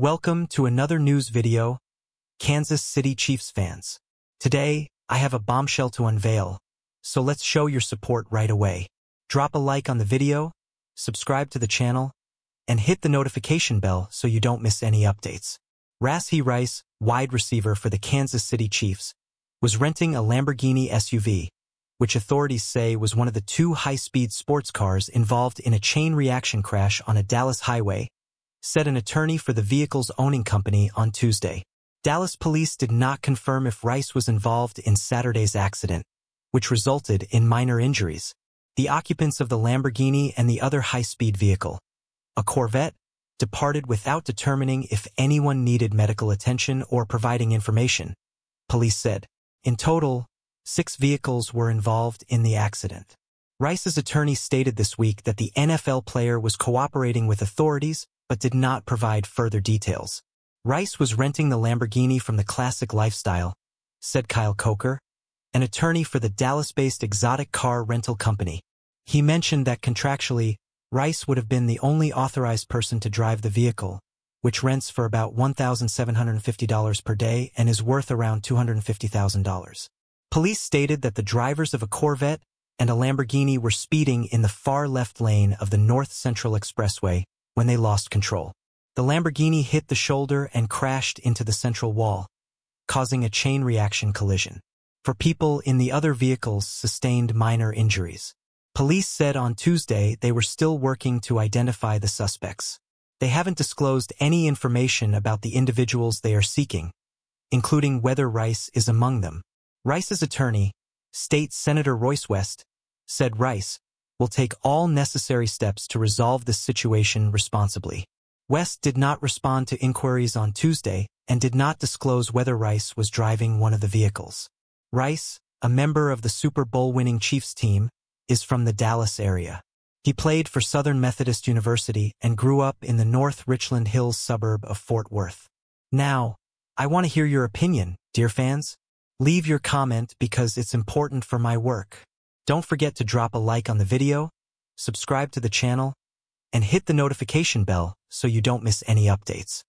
Welcome to another news video, Kansas City Chiefs fans. Today, I have a bombshell to unveil, so let's show your support right away. Drop a like on the video, subscribe to the channel, and hit the notification bell so you don't miss any updates. Rashee Rice, wide receiver for the Kansas City Chiefs, was renting a Lamborghini SUV, which authorities say was one of the two high-speed sports cars involved in a chain reaction crash on a Dallas highway, said an attorney for the vehicle's owning company on Tuesday. Dallas police did not confirm if Rice was involved in Saturday's accident, which resulted in minor injuries. The occupants of the Lamborghini and the other high-speed vehicle, a Corvette, departed without determining if anyone needed medical attention or providing information, police said. In total, 6 vehicles were involved in the accident. Rice's attorney stated this week that the NFL player was cooperating with authorities but did not provide further details. Rice was renting the Lamborghini from the Classic Lifestyle, said Kyle Coker, an attorney for the Dallas-based exotic car rental company. He mentioned that contractually, Rice would have been the only authorized person to drive the vehicle, which rents for about $1,750 per day and is worth around $250,000. Police stated that the drivers of a Corvette and a Lamborghini were speeding in the far left lane of the North Central Expressway when they lost control. The Lamborghini hit the shoulder and crashed into the central wall, causing a chain reaction collision. Four people in the other vehicles sustained minor injuries. Police said on Tuesday they were still working to identify the suspects. They haven't disclosed any information about the individuals they are seeking, including whether Rice is among them. Rice's attorney, State Senator Royce West, said Rice will take all necessary steps to resolve this situation responsibly. West did not respond to inquiries on Tuesday and did not disclose whether Rice was driving one of the vehicles. Rice, a member of the Super Bowl-winning Chiefs team, is from the Dallas area. He played for Southern Methodist University and grew up in the North Richland Hills suburb of Fort Worth. Now, I want to hear your opinion, dear fans. Leave your comment because it's important for my work. Don't forget to drop a like on the video, subscribe to the channel, and hit the notification bell so you don't miss any updates.